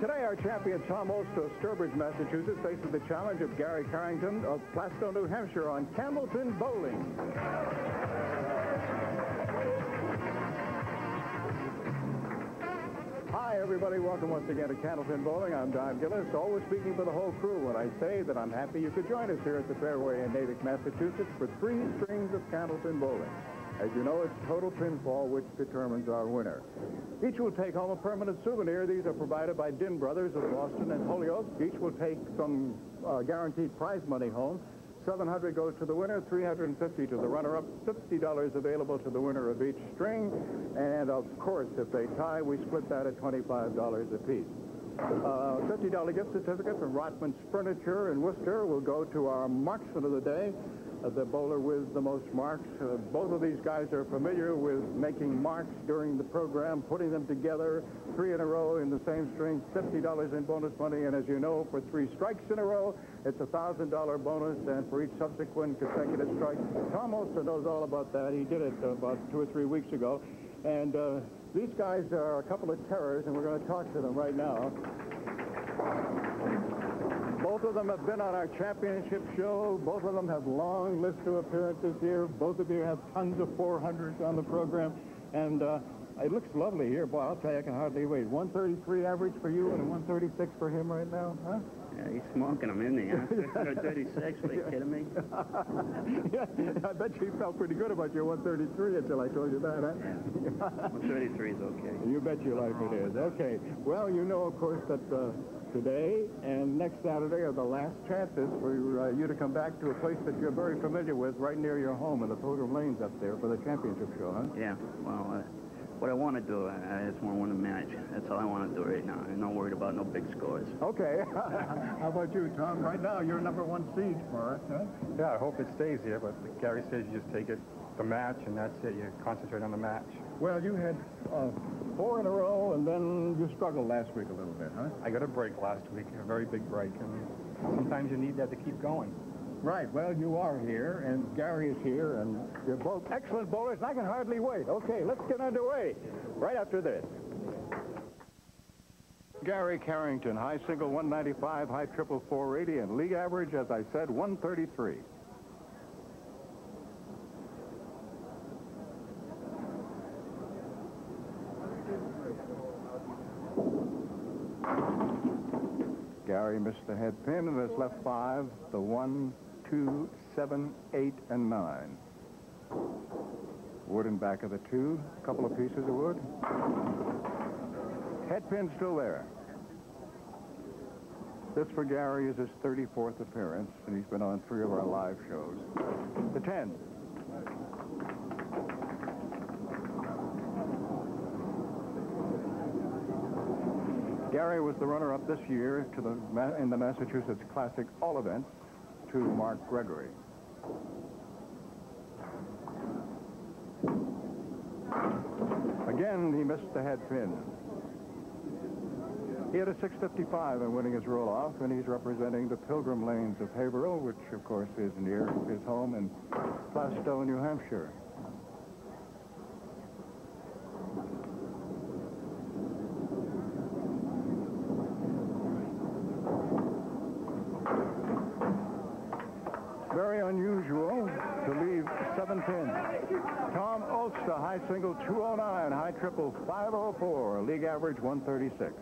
Today, our champion Tom Olszta of Sturbridge, Massachusetts, faces the challenge of Gary Carrington of Plaistow, New Hampshire, on Candlepin Bowling. Hi, everybody. Welcome once again to Candlepin Bowling. I'm Don Gillis, always speaking for the whole crew when I say that I'm happy you could join us here at the fairway in Natick, Massachusetts, for three strings of Candlepin Bowling. As you know, it's total pinfall which determines our winner. Each will take home a permanent souvenir. These are provided by Din Brothers of Boston and Holyoke. Each will take some guaranteed prize money home. $700 goes to the winner, $350 to the runner-up, $50 available to the winner of each string. And, of course, if they tie, we split that at $25 apiece. $50 gift certificate from Rotman's Furniture in Worcester will go to our marksman of the day, the bowler with the most marks. Both of these guys are familiar with making marks during the program, putting them together, three in a row in the same string, $50 in bonus money, and as you know, for three strikes in a row, it's $1,000 bonus, and for each subsequent consecutive strike. Tom Olszta knows all about that. He did it about 2 or 3 weeks ago, and these guys are a couple of terrors, and we're going to talk to them right now. Both of them have been on our championship show. Both of them have long lists of appearances here. Both of you have tons of 400s on the program. And it looks lovely here. Boy, I'll tell you, I can hardly wait. 133 average for you and a 136 for him right now, huh? Yeah, he's smoking them in there. 136, are you kidding me? Yeah, I bet you felt pretty good about your 133 until I told you that, huh? Yeah. 133 is okay. You bet your life it is. Okay. Well, you know, of course, that today and next Saturday are the last chances for you to come back to a place that you're very familiar with right near your home in the Pilgrim Lanes up there for the championship show, huh? Yeah, well, what I want to do, I just want to win a match. That's all I want to do right now. I'm not worried about no big scores. Okay. How about you, Tom? Right now, you're #1 seed for us, huh? Yeah, I hope it stays here, but Gary says you just take it, the match, and that's it. You concentrate on the match. Well, you had 4 in a row, and then you struggled last week a little bit, huh? I got a break last week, a very big break, and sometimes you need that to keep going. Right. Well, you are here, and Gary is here, and you're both excellent bowlers, and I can hardly wait. Okay, let's get underway right after this. Gary Carrington, high single 195, high triple 480, and league average, as I said, 133. Gary missed the head pin and has left 5, the 1, 2, 7, 8, and 9. Wood in back of the 2, a couple of pieces of wood. Head pin still there. This for Gary is his 34th appearance, and he's been on 3 of our live shows. The 10. Gary was the runner-up this year to in the Massachusetts Classic All Events to Mark Gregory. Again, he missed the head pin. He had a 655 in winning his roll-off, and he's representing the Pilgrim Lanes of Haverhill, which, of course, is near his home in Plaistow, New Hampshire. Tom Olszta, high single 209, high triple 504, league average 136.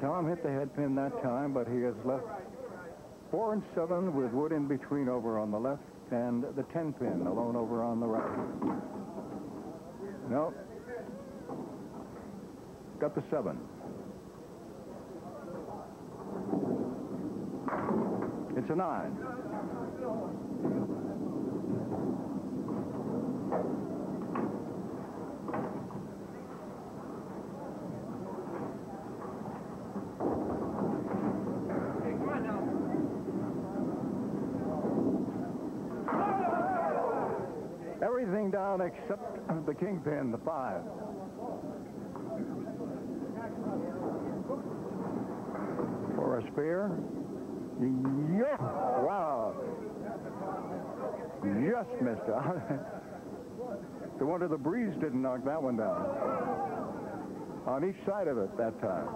Tom hit the head pin that time, but he has left 4 and 7 with wood in between over on the left and the 10 pin alone over on the right. No. Got the 7. It's a 9. Everything down except the kingpin, the 5. For a spear. Yes. Wow. Yes, mister. The wonder the breeze didn't knock that one down. On each side of it that time.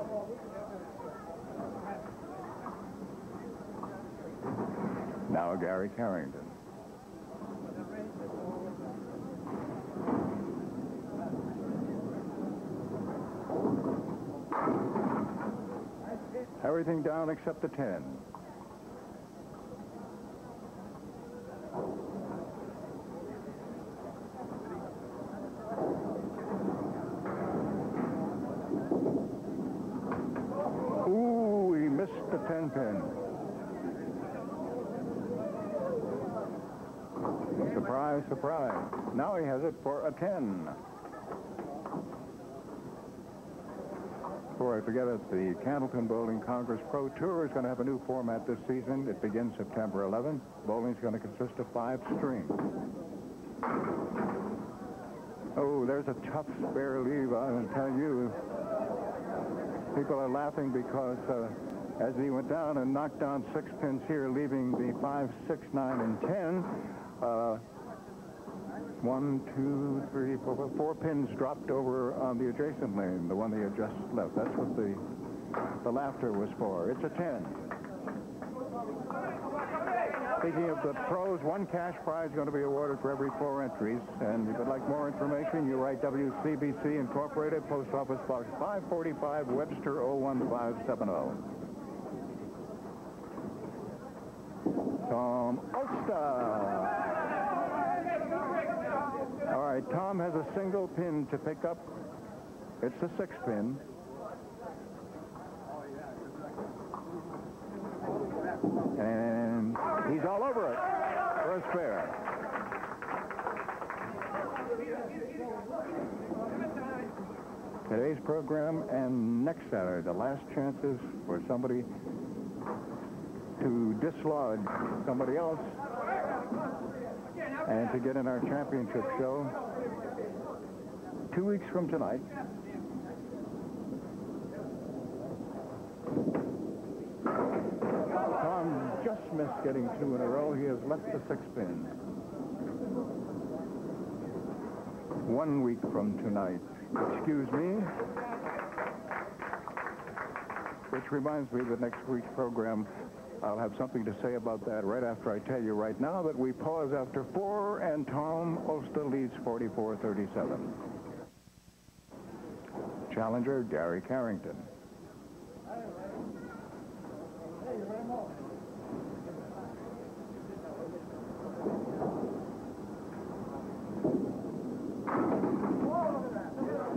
Now Gary Carrington. Everything down except the 10. Ooh, he missed the 10 pin. Surprise, surprise. Now he has it for a 10. Before I forget it, the Candlepin Bowling Congress Pro Tour is going to have a new format this season. It begins September 11th. Bowling's going to consist of 5 strings. Oh, there's a tough spare leave, I'll tell you. People are laughing because as he went down and knocked down 6 pins here, leaving the 5, 6, 9, and 10, 1, 2, 3, 4 pins dropped over on the adjacent lane, the one they had just left. That's what the laughter was for. It's a 10. Speaking of the pros, 1 cash prize going to be awarded for every 4 entries. And if you'd like more information, you write WCBC Incorporated, Post Office Box 545, Webster 01570. Tom Olszta. All right, Tom has a single pin to pick up. It's the 6 pin. And he's all over it for a spare. Today's program and next Saturday, the last chances for somebody to dislodge somebody else and to get in our championship show 2 weeks from tonight. Tom just missed getting 2 in a row. He has left the 6 pin. 1 week from tonight. Excuse me. Which reminds me that next week's program, I'll have something to say about that right after I tell you right now that we pause after 4, and Tom Olszta leads 44-37. Challenger, Gary Carrington.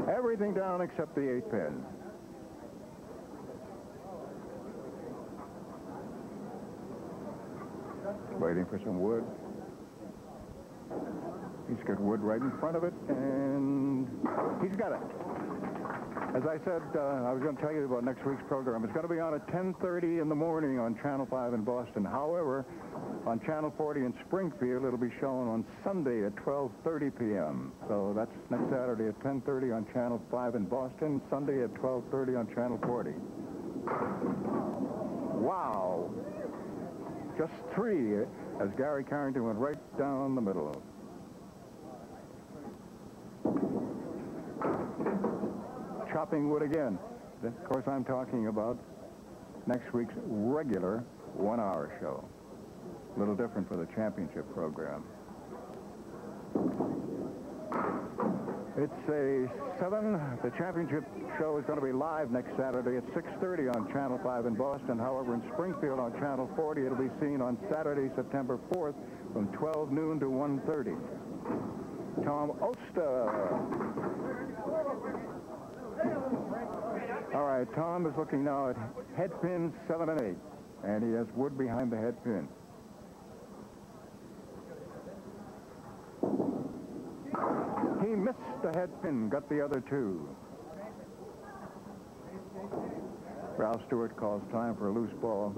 Everything down except the 8 pin. Waiting for some wood. He's got wood right in front of it, and he's got it. As I said, I was going to tell you about next week's program. It's going to be on at 10:30 in the morning on Channel 5 in Boston. However, on Channel 40 in Springfield, it'll be shown on Sunday at 12:30 p.m. So that's next Saturday at 10:30 on Channel 5 in Boston, Sunday at 12:30 on Channel 40. Wow. Just 3 as Gary Carrington went right down the middle of it. Chopping wood again. Of course, I'm talking about next week's regular 1-hour show. A little different for the championship program. It's a 7. The championship show is going to be live next Saturday at 6:30 on Channel 5 in Boston. However, in Springfield on Channel 40, it'll be seen on Saturday, September 4th from 12 noon to 1:30. Tom Olszta. All right, Tom is looking now at head pins 7 and 8, and he has wood behind the head pin. He missed the head pin, got the other 2. Ralph Stewart calls time for a loose ball.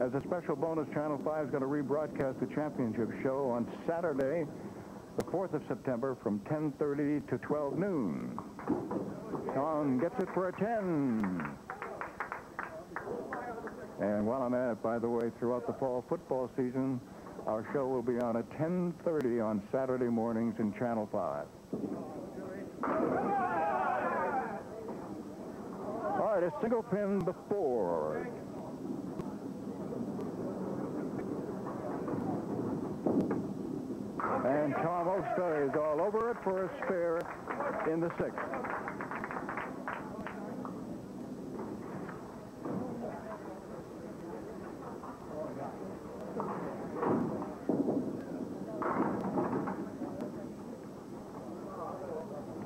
As a special bonus, Channel 5 is going to rebroadcast the championship show on Saturday, the 4th of September, from 10:30 to 12 noon. Tom gets it for a 10. And while I'm at it, by the way, throughout the fall football season, our show will be on at 10:30 on Saturday mornings in Channel 5. All right, a single pin before. And Tom Olszta is all over it for a spare in the sixth.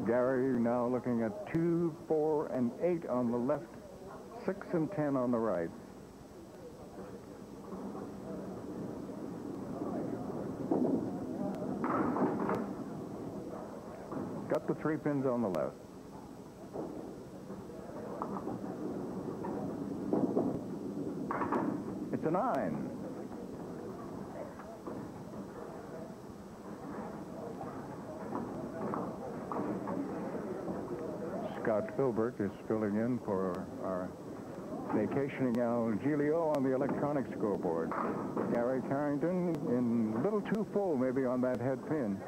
Gary now looking at 2, 4, and 8 on the left, 6 and 10 on the right. Got the 3 pins on the left. It's a 9. Scott Phil Burke is filling in for our vacationing Al Giglio on the electronic scoreboard. Gary Carrington in a little too full maybe on that head pin.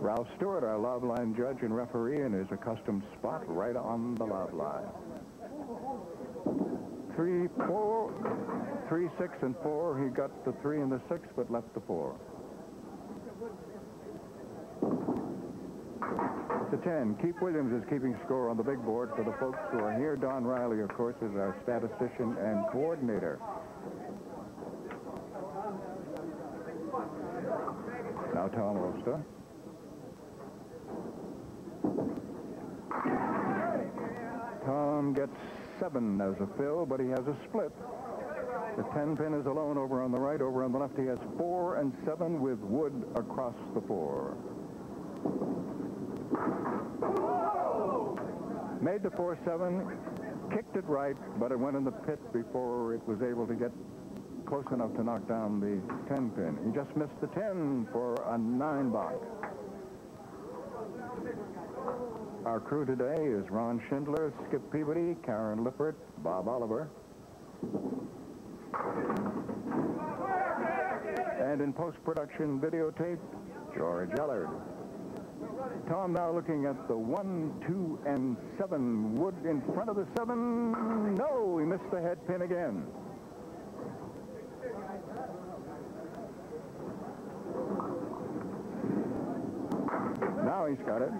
Ralph Stewart, our lob line judge and referee, in his accustomed spot right on the lob line. 3, 4, 3, 6, and 4. He got the 3 and the 6, but left the 4. To 10. Keith Williams is keeping score on the big board for the folks who are here. Don Riley, of course, is our statistician and coordinator. Now Tom Olszta. Tom gets 7 as a fill, but he has a split. The 10 pin is alone over on the right. Over on the left, he has 4 and 7 with wood across the 4. Whoa! Made the 4-7, kicked it right, but it went in the pit before it was able to get close enough to knock down the 10 pin. He just missed the 10 for a 9 box. Our crew today is Ron Schindler, Skip Peabody, Karen Lippert, Bob Oliver. And in post-production videotape, George Ellard. Tom now looking at the 1, 2, and 7. Wood in front of the 7. No, he missed the head pin again. Now he's got it.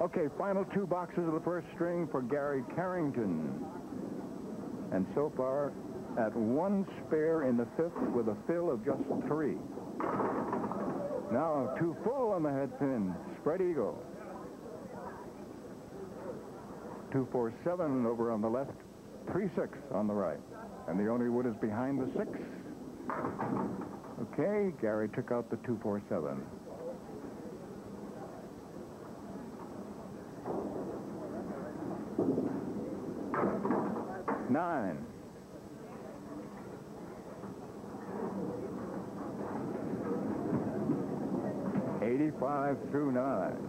Okay, final 2 boxes of the first string for Gary Carrington. And so far, at 1 spare in the 5th with a fill of just 3. Now 2 full on the head pin, spread eagle. 2, 4, 7 over on the left, 3, 6 on the right. And the only wood is behind the 6. Okay, Gary took out the 2, 4, 7. Nine. Eighty-five through 9.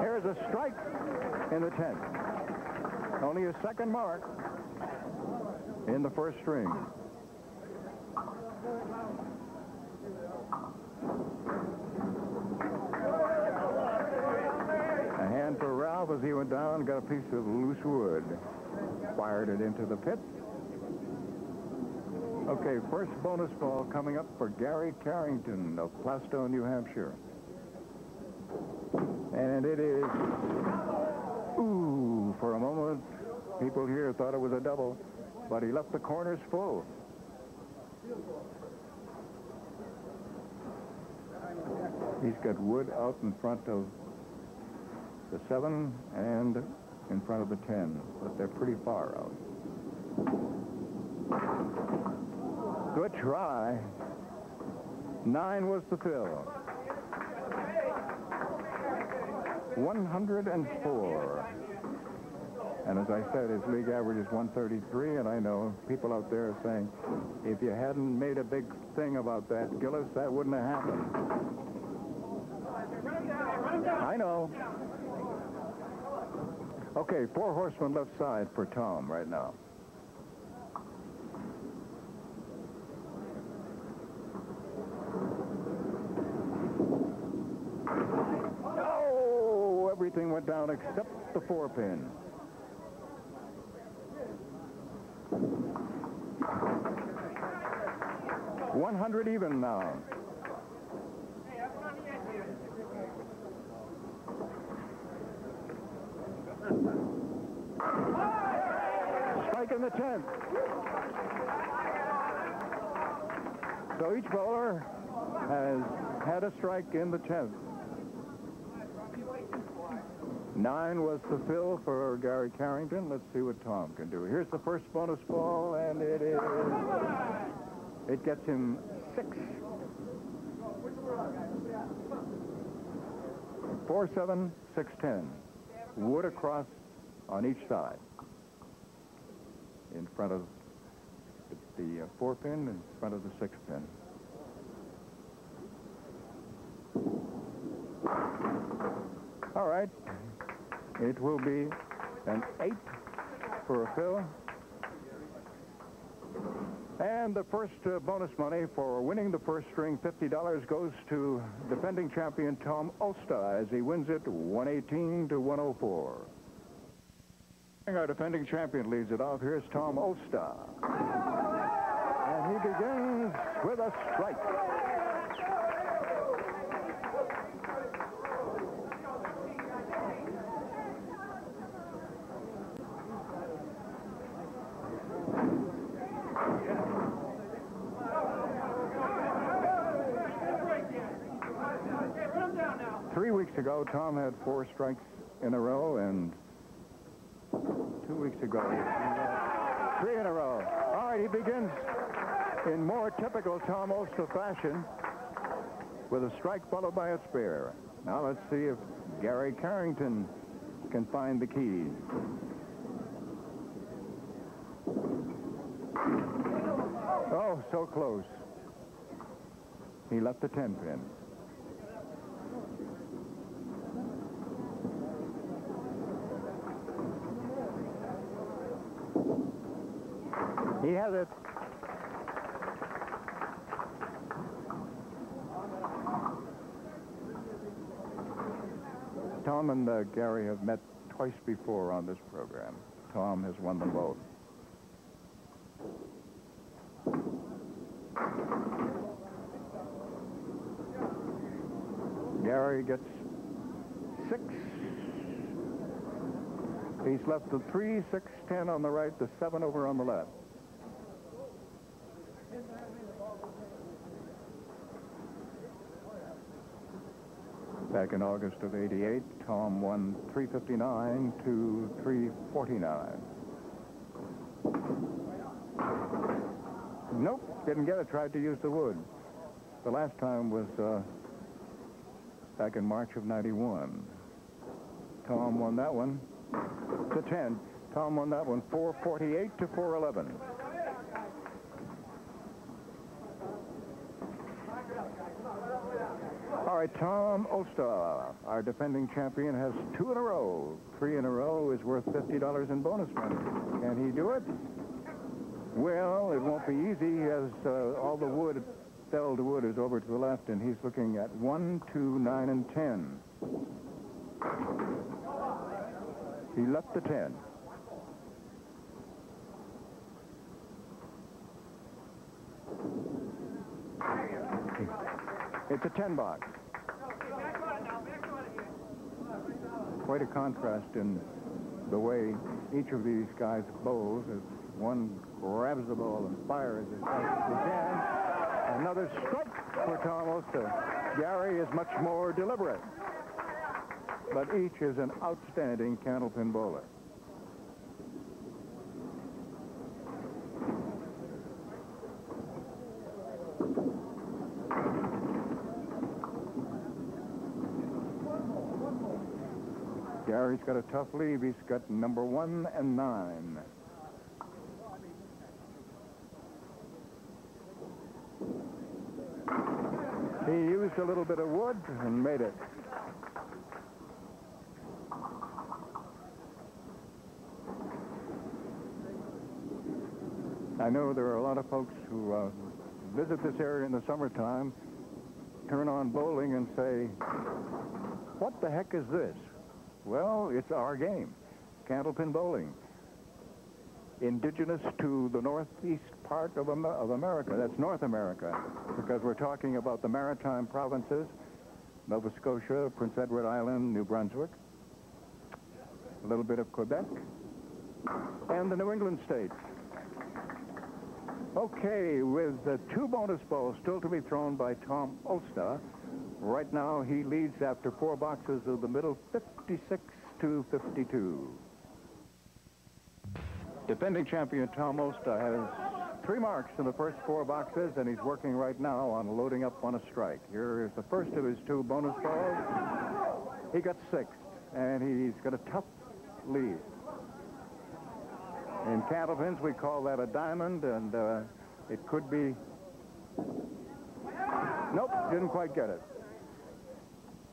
Here's a strike in the 10th. Only a second mark in the first string. For Ralph, as he went down, got a piece of loose wood, fired it into the pit. Okay, first bonus ball coming up for Gary Carrington of Plaistow, New Hampshire. And it is, ooh, for a moment, people here thought it was a double, but he left the corners full. He's got wood out in front of the 7 and in front of the 10, but they're pretty far out. Good try. 9 was the fill. 104. And as I said, his league average is 133, and I know people out there are saying, if you hadn't made a big thing about that, Gillis, that wouldn't have happened. I know. Okay, four horsemen left side for Tom right now. Oh, everything went down except the four pin. $100 even now. Strike in the 10th. So each bowler has had a strike in the 10th. 9 was the fill for Gary Carrington. Let's see what Tom can do. Here's the first bonus ball, and it is... It gets him 6. 4-7, 6-10. Wood across on each side. In front of the 4-pin, in front of the 6-pin. All right. It will be an 8 for a fill. And the first bonus money for winning the first string, $50, goes to defending champion Tom Olszta as he wins it 118 to 104. Our defending champion leads it off. Here's Tom Olszta. And he begins with a strike. Ago, Tom had 4 strikes in a row, and 2 weeks ago, 3 in a row. All right, he begins in more typical Tom Olszta fashion with a strike followed by a spare. Now let's see if Gary Carrington can find the keys. Oh, so close. He left the 10-pin. He has it. Tom and Gary have met twice before on this program. Tom has won them both. Gary gets 6. He's left the 3, 6, 10 on the right, the 7 over on the left. Back in August of '88, Tom won 359 to 349. Nope, didn't get it. Tried to use the wood. The last time was back in March of '91. Tom won that one to 10. Tom won that one 448 to 411. All right, Tom Olszta, our defending champion, has 2 in a row. 3 in a row is worth $50 in bonus money. Can he do it? Well, it won't be easy, as all the wood, felled wood, is over to the left, and he's looking at 1, 2, 9, and 10. He left the 10. It's a 10 box. Quite a contrast in the way each of these guys bowls. As one grabs the ball and fires as fast as he can. Another strike for Tom Olszta. Gary is much more deliberate, but each is an outstanding candlepin bowler. Gary's got a tough lead. He's got number 1 and 9. He used a little bit of wood and made it. I know there are a lot of folks who visit this area in the summertime, turn on bowling and say, what the heck is this? Well, it's our game, Candlepin Bowling. Indigenous to the northeast part of America. That's North America, because we're talking about the maritime provinces, Nova Scotia, Prince Edward Island, New Brunswick, a little bit of Quebec, and the New England states. Okay, with the 2 bonus balls still to be thrown by Tom Olszta. Right now, he leads after 4 boxes of the middle, 56 to 52. Defending champion Tom Olszta has 3 marks in the first 4 boxes, and he's working right now on loading up on a strike. Here is the first of his 2 bonus balls. He got 6, and he's got a tough lead. In Candlepins, we call that a diamond, and it could be... Nope, didn't quite get it.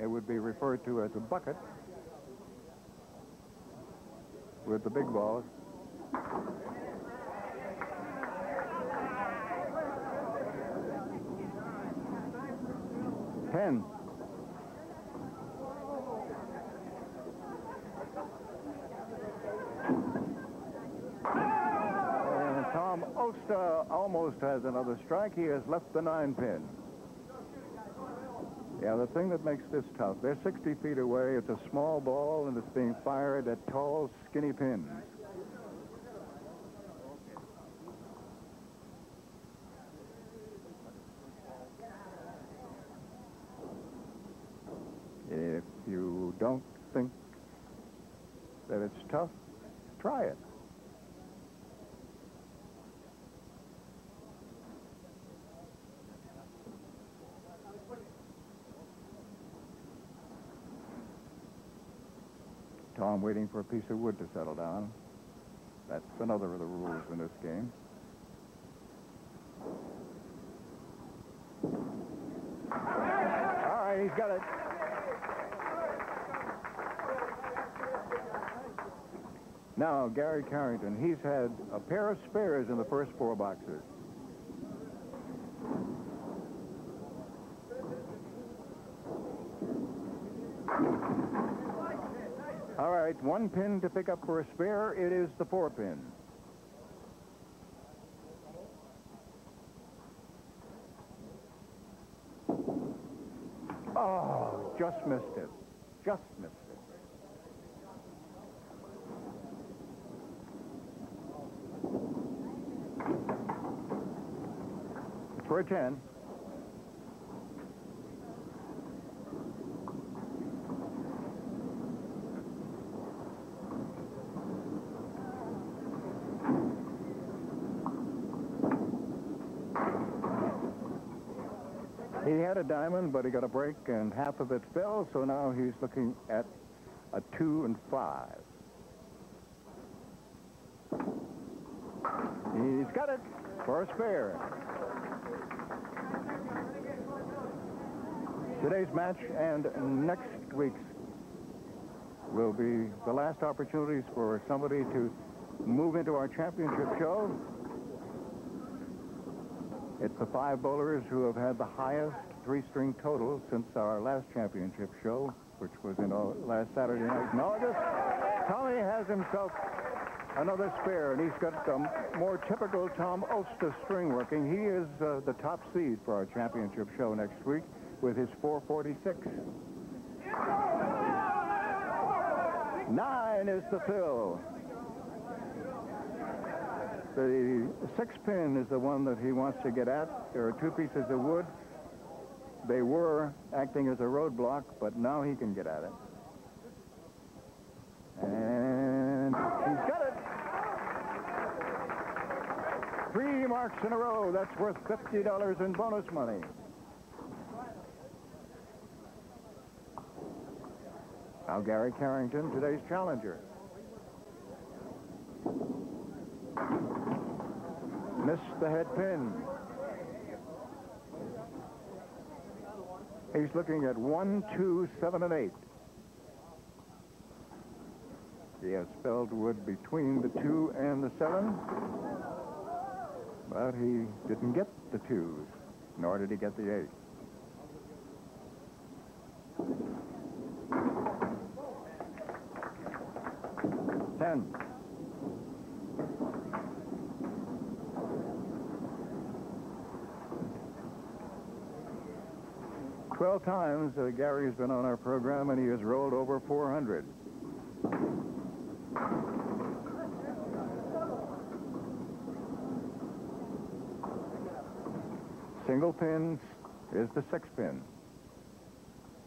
It would be referred to as a bucket with the big balls. Ten. Olszta almost has another strike. He has left the 9-pin. Yeah, the thing that makes this tough, they're 60 feet away. It's a small ball, and it's being fired at tall, skinny pins. If you don't think that it's tough, try it. Tom waiting for a piece of wood to settle down. That's another of the rules in this game. All right, he's got it. Now, Gary Carrington, he's had a pair of spares in the first 4 boxes. All right, 1 pin to pick up for a spare. It is the 4-pin. Oh, just missed it. Just missed it. For a 10. He had a diamond, but he got a break, and half of it fell, so now he's looking at a 2 and 5. He's got it for a spare. Today's match and next week's will be the last opportunities for somebody to move into our championship show. It's the 5 bowlers who have had the highest 3-string total since our last championship show, which was in last Saturday night in August. Tommy has himself another spare, and he's got the more typical Tom Olszta string working. He is the top seed for our championship show next week with his 446. 9 is the fill. The 6-pin is the one that he wants to get at. There are 2 pieces of wood. They were acting as a roadblock, but now he can get at it. And he's got it. 3 marks in a row. That's worth $50 in bonus money. Now Gary Carrington, today's challenger. Missed the head pin. He's looking at 1, 2, 7, and 8. He has spelled wood between the 2 and the 7. But he didn't get the 2s, nor did he get the 8. Times Gary's been on our program, and he has rolled over 400. Single pin is the 6 pin.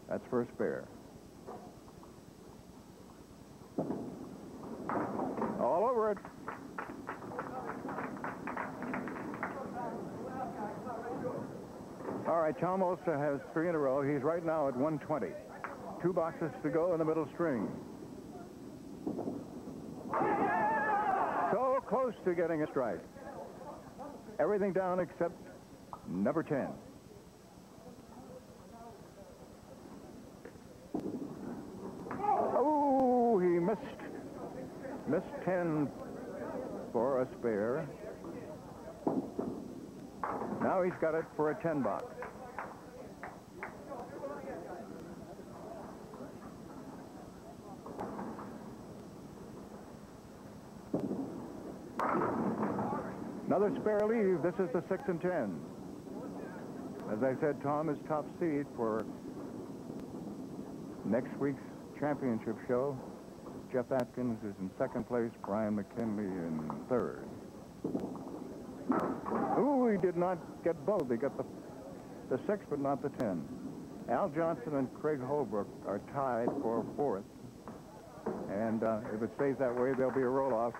That's first pair. All over it. All right, Tom Olszta has 3 in a row. He's right now at 120. 2 boxes to go in the middle string. So close to getting a strike. Everything down except number 10. Oh, he missed. Missed 10 for a spare. Now he's got it for a 10 box. Another spare leave. This is the 6 and 10. As I said, Tom is top seed for next week's championship show. Jeff Atkins is in 2nd place. Brian McKinley in 3rd. Ooh, he did not get both. He got the 6, but not the 10. Al Johnson and Craig Holbrook are tied for 4th. And if it stays that way, there'll be a roll-off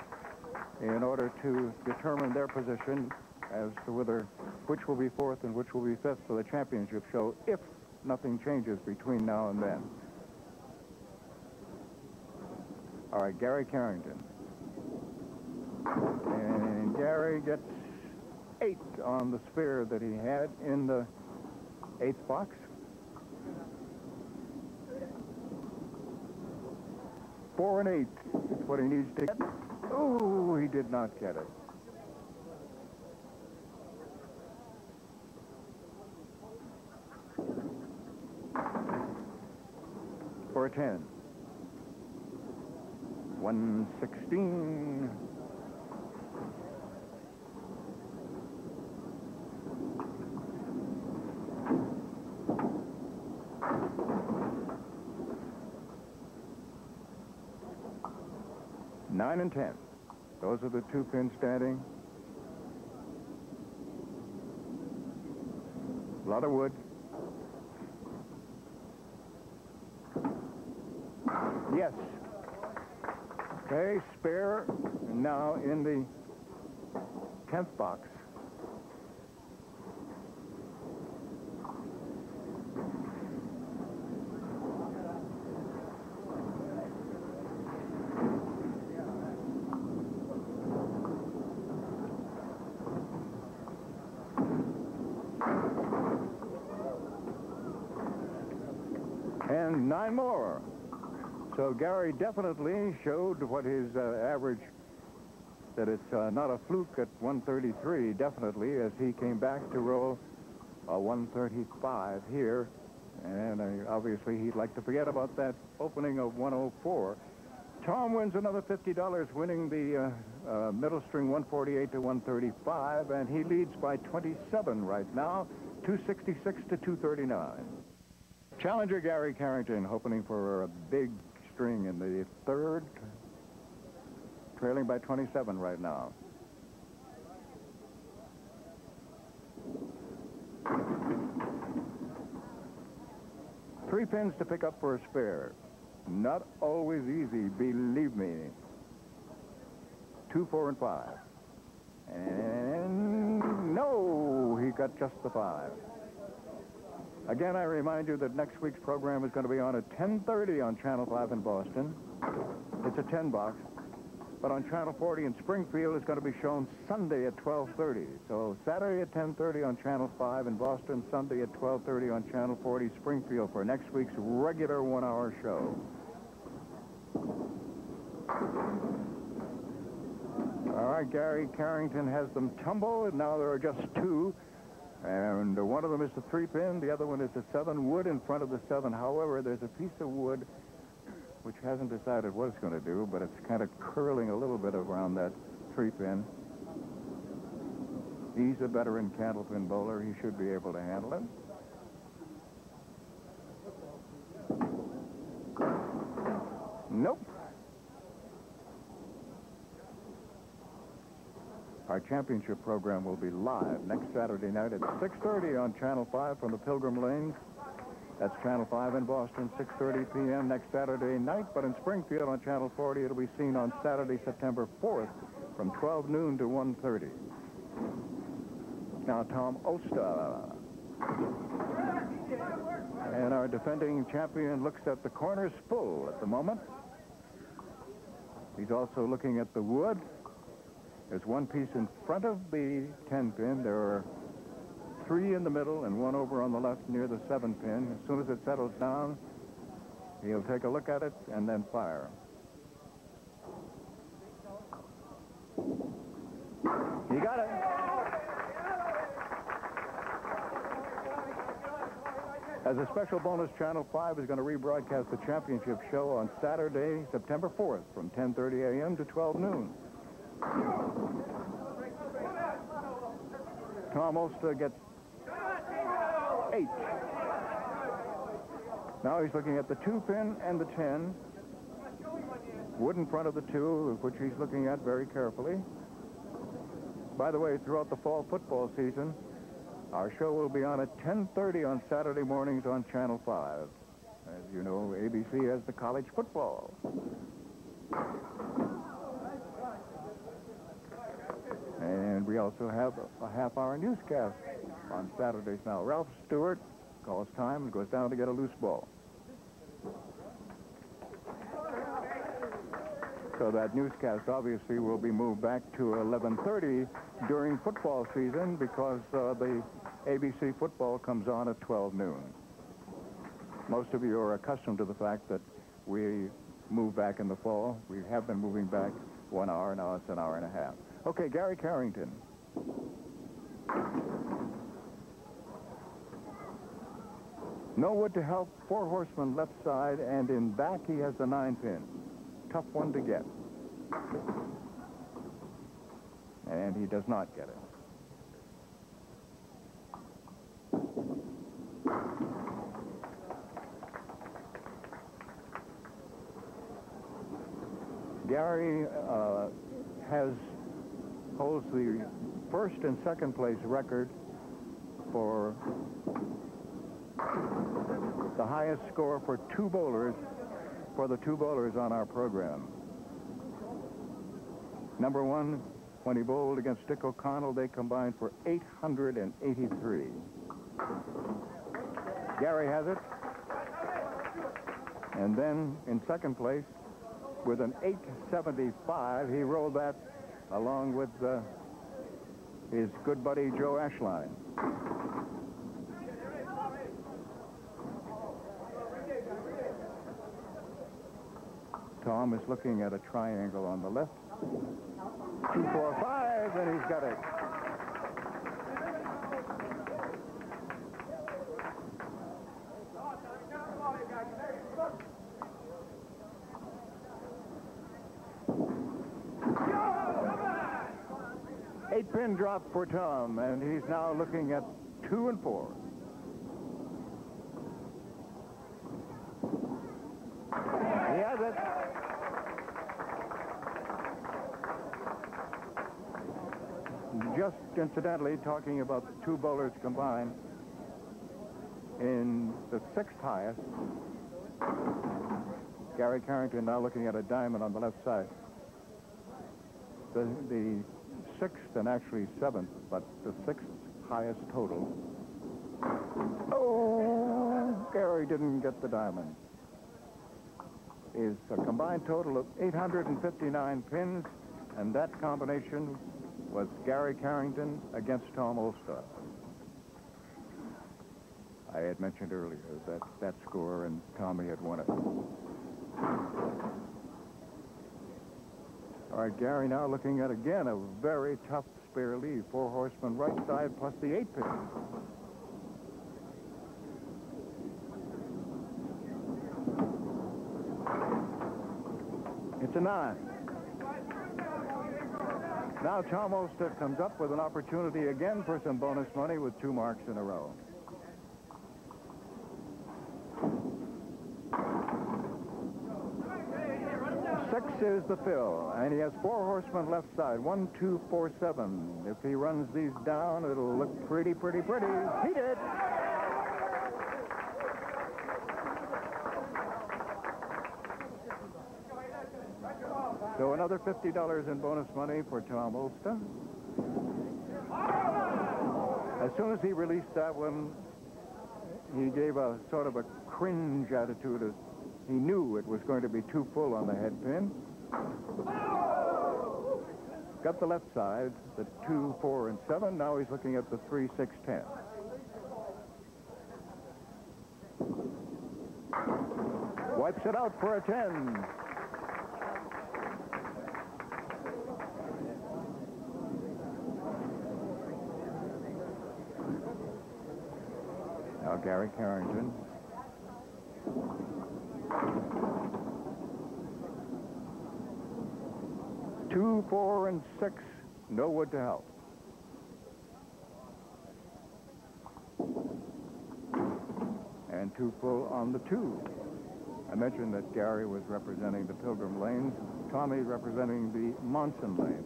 in order to determine their position as to which will be 4th and which will be 5th for the championship show, if nothing changes between now and then. All right, Gary Carrington. And Gary gets 8 on the spare that he had in the 8th box. 4 and 8 is what he needs to get. Oh, he did not get it. For a 10. 116. And 10. Those are the 2 pins standing. A lot of wood. Yes. Okay, spare now in the 10th box. And 9 more. So Gary definitely showed what his average, that it's not a fluke at 133, definitely, as he came back to roll a 135 here. And obviously he'd like to forget about that opening of 104. Tom wins another $50, winning the middle string 148 to 135, and he leads by 27 right now, 266 to 239. Challenger Gary Carrington opening for a big string in the 3rd, trailing by 27 right now. Three pins to pick up for a spare. Not always easy, believe me. 2, 4, and 5. And no, he got just the 5. Again, I remind you that next week's program is going to be on at 10:30 on Channel 5 in Boston. It's a 10 box. But on Channel 40 in Springfield, it's going to be shown Sunday at 12:30. So Saturday at 10:30 on Channel 5 in Boston, Sunday at 12:30 on Channel 40 Springfield for next week's regular one-hour show. All right, Gary Carrington has them tumble, and now there are just two. And one of them is the 3-pin, the other one is the 7 wood in front of the 7. However, there's a piece of wood which hasn't decided what it's going to do, but it's kind of curling a little bit around that 3-pin. He's a veteran Candlepin bowler. He should be able to handle it. Nope. Our championship program will be live next Saturday night at 6:30 on Channel 5 from the Pilgrim Lanes. That's Channel 5 in Boston, 6:30 p.m. next Saturday night. But in Springfield on Channel 40, it'll be seen on Saturday, September 4th from 12 noon to 1:30. Now, Tom Olszta. And our defending champion looks at the corners full at the moment. He's also looking at the wood. There's one piece in front of the 10-pin. There are 3 in the middle and 1 over on the left near the 7-pin. As soon as it settles down, he'll take a look at it and then fire. He got it. As a special bonus, Channel 5 is going to rebroadcast the championship show on Saturday, September 4th from 10:30 a.m. to 12 noon. Tom Olszta gets 8. Now he's looking at the 2-pin and the 10. Wood in front of the 2, which he's looking at very carefully. By the way, throughout the fall football season, our show will be on at 10:30 on Saturday mornings on Channel 5. As you know, ABC has the college football. And we also have a half-hour newscast on Saturdays now. Ralph Stewart calls time and goes down to get a loose ball. So that newscast obviously will be moved back to 11:30 during football season because the ABC football comes on at 12 noon. Most of you are accustomed to the fact that we move back in the fall. We have been moving back 1 hour. Now it's an hour and a half. Okay, Gary Carrington. No wood to help, 4 horsemen left side, and in back he has the 9-pin. Tough one to get. And he does not get it. Gary holds the first and second place record for the highest score for 2 bowlers, for the 2 bowlers on our program. Number 1, when he bowled against Dick O'Connell, they combined for 883. Gary has it. And then in second place with an 875, he rolled that along with his good buddy Joe Ashline. Tom is looking at a triangle on the left. 2, 4, 5, and he's got it. Pin drop for Tom, and he's now looking at 2 and 4. He has it. Just incidentally, talking about the 2 bowlers combined, in the 6th highest, Gary Carrington now looking at a diamond on the left side. The 6th and actually 7th, but the 6th highest total. Oh! he didn't get the diamond. Is a combined total of 859 pins, and that combination was Gary Carrington against Tom Olszta. I had mentioned earlier that score, and Tommy had won it. All right, Gary now looking at, again, a very tough spare lead. Four horsemen right side plus the 8 pins. It's a 9. Now Tom Olszta comes up with an opportunity again for some bonus money with 2 marks in a row. Is the fill, and he has 4 horsemen left side. 1, 2, 4, 7. If he runs these down, it'll look pretty, pretty, pretty. He did. So another $50 in bonus money for Tom Olszta. As soon as he released that one, he gave a sort of a cringe attitude as he knew it was going to be too full on the head pin. Got the left side, the 2, 4, and 7. Now he's looking at the 3, 6, 10. Wipes it out for a 10. Now Gary Carrington. Two, 4, and 6, no wood to help. And two full on the 2. I mentioned that Gary was representing the Pilgrim Lanes, Tommy representing the Monson Lane.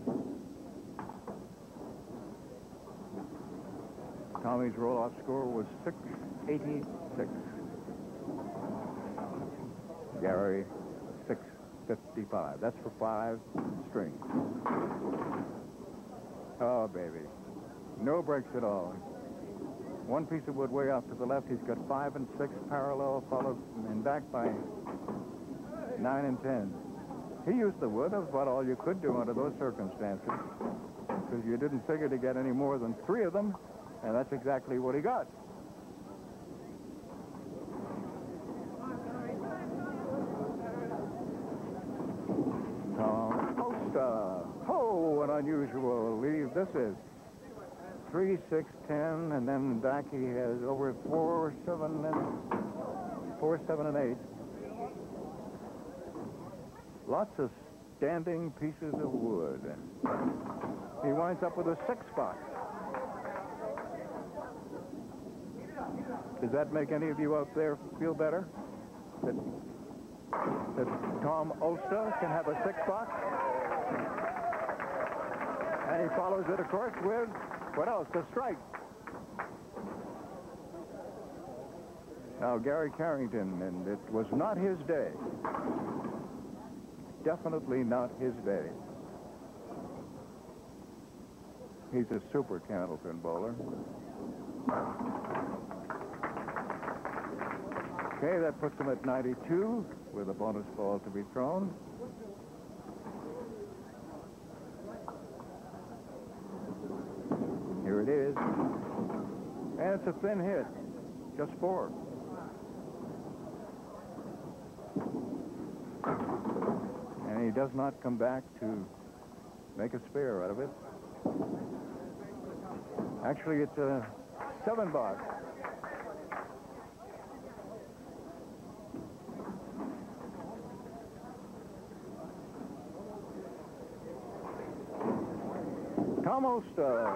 Tommy's roll-off score was 686. Gary, 655. That's for 5 strings. Oh, baby. No breaks at all. One piece of wood way off to the left. He's got 5 and 6 parallel, followed and back by 9 and 10. He used the wood. That was about all you could do under those circumstances, because you didn't figure to get any more than 3 of them, and that's exactly what he got. Unusual leave. This is 3, 6, 10, and then back he has over 4, 7, and 8. Lots of standing pieces of wood. He winds up with a 6 box. Does that make any of you out there feel better? That Tom Olszta can have a 6 box? And he follows it, of course, with, what else? A strike. Now, Gary Carrington, and it was not his day. Definitely not his day. He's a super Candlepin bowler. Okay, that puts him at 92 with a bonus ball to be thrown. Here it is, and it's a thin hit, just 4. And he does not come back to make a spare out of it. Actually, it's a 7 box. Tom Olszta.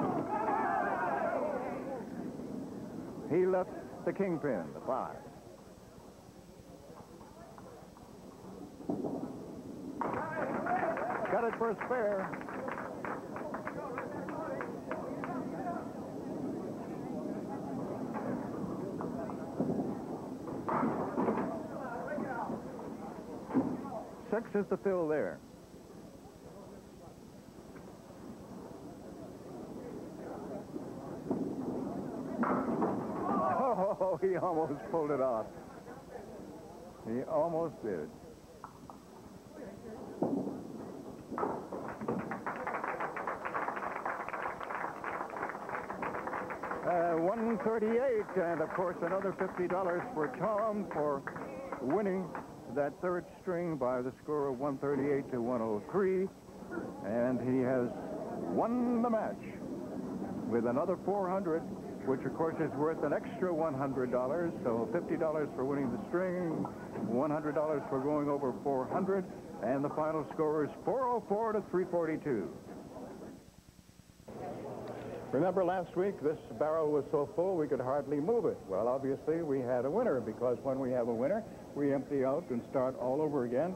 He left the kingpin, the 5. Got it for a spare. Six is the fill there. He almost pulled it off. He almost did it. $138, and of course another $50 for Tom for winning that third string by the score of 138 to 103. And he has won the match with another $400, which of course is worth an extra $100. So $50 for winning the string, $100 for going over 400, and the final score is 404 to 342. Remember last week, this barrel was so full we could hardly move it. Well, obviously we had a winner, because when we have a winner, we empty out and start all over again.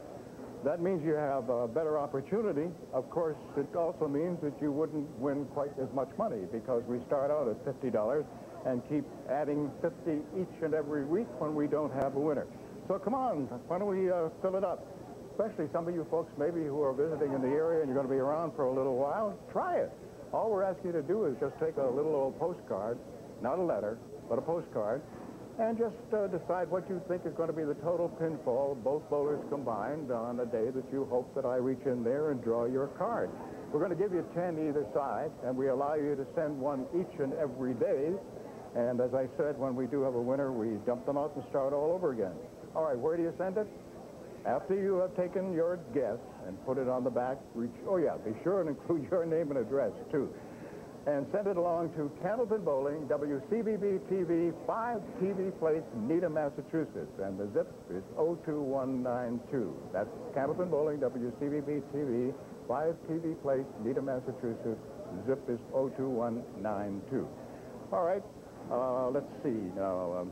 That means you have a better opportunity. Of course, it also means that you wouldn't win quite as much money, because we start out at $50 and keep adding 50 each and every week when we don't have a winner. So come on, why don't we fill it up? Especially some of you folks maybe who are visiting in the area and you're going to be around for a little while, try it. All we're asking you to do is just take a little old postcard, not a letter, but a postcard, and just decide what you think is going to be the total pinfall, both bowlers combined, on a day that you hope that I reach in there and draw your card. We're going to give you 10 either side, and we allow you to send one each and every day. And as I said, when we do have a winner, we dump them out and start all over again. All right, where do you send it? After you have taken your guess and put it on the back, oh yeah, be sure and include your name and address too. And send it along to Candlepin Bowling, WCBB TV, 5 TV Place, Needham, Massachusetts. And the zip is 02192. That's Candlepin Bowling, WCBB TV, 5 TV Place, Needham, Massachusetts. Zip is 02192. All right, let's see now.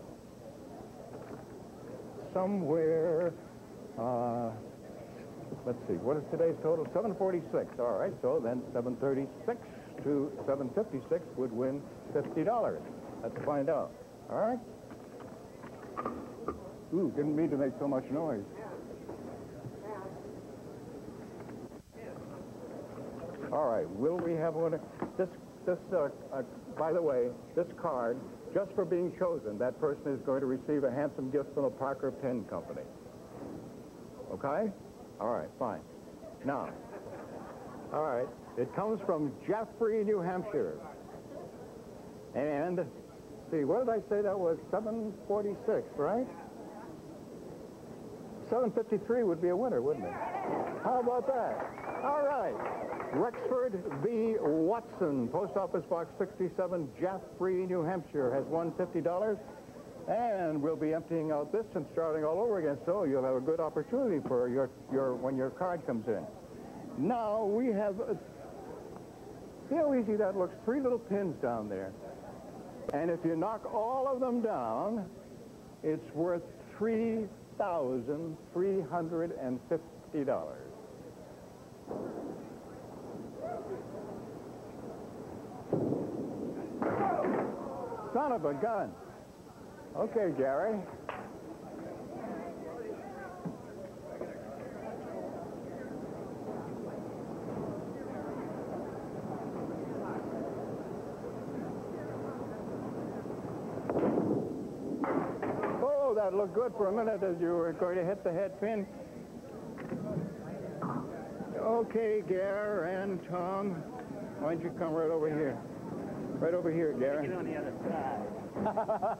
Somewhere, let's see, what is today's total? 746. All right, so then 736. To 756 would win $50. Let's find out. All right. Ooh, didn't mean to make so much noise. All right. Will we have one? By the way, this card, just for being chosen, that person is going to receive a handsome gift from the Parker Pen Company. Okay. All right. Fine. Now. All right. It comes from Jaffrey, New Hampshire. And, see, what did I say that was? 746, right? 753 would be a winner, wouldn't it? How about that? All right. Rexford V. Watson, Post Office Box 67, Jaffrey, New Hampshire, has won $50. And we'll be emptying out this and starting all over again, so you'll have a good opportunity for when your card comes in. Now we have, see how easy that looks? Three little pins down there. And if you knock all of them down, it's worth $3,350. Son of a gun. Okay, Gary. That looked good for a minute as you were going to hit the head pin. Okay, Gare and Tom, why don't you come right over here? Right over here, Gare. Get on the other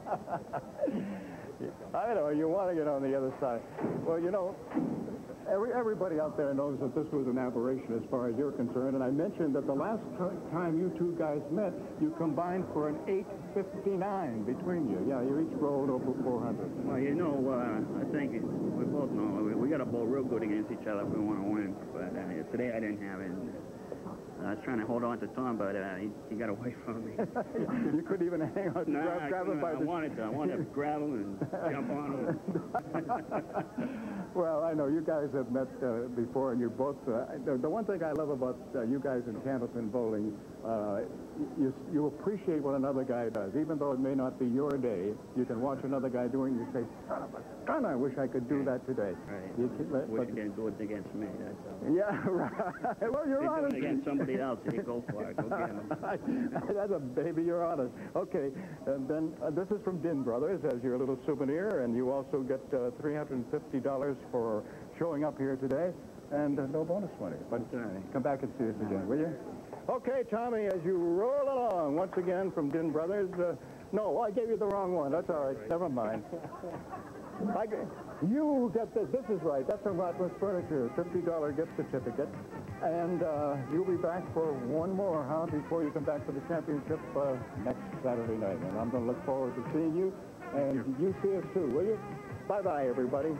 side. I know, you want to get on the other side. Well, you know, everybody out there knows that this was an aberration as far as you're concerned, and I mentioned that the last time you two guys met, you combined for an 859 between you. Yeah, you each rolled over 400. Well, you know, I think we both know we got to bowl real good against each other if we want to win, but today I didn't have it. I was trying to hold on to Tom, but he got away from me. You couldn't even hang on. No, grab him by the... I wanted to grab him and jump on him. Well, I know you guys have met before, and you're both... the one thing I love about you guys in Candlepin Bowling, you appreciate what another guy does. Even though it may not be your day, you can watch another guy doing it, you say, son of a gun, I wish I could do that today. Right. You can't do it against me, that's all. Yeah, right. Well, you're honest. somebody else if you go for it. Go get him. That's a baby, you're honest. Okay, and then this is from Din Brothers as your little souvenir, and you also get $350 for showing up here today, and no bonus money. But come back and see us again, will you? Okay, Tommy, as you roll along, once again from Din Brothers. No, I gave you the wrong one. That's all right. Never mind. You get this. This is right. That's from Rotman's Furniture. $50 gift certificate. And you'll be back for one more, huh, before you come back for the championship next Saturday night. And I'm going to look forward to seeing you. And you see us, too, will you? Bye-bye, everybody.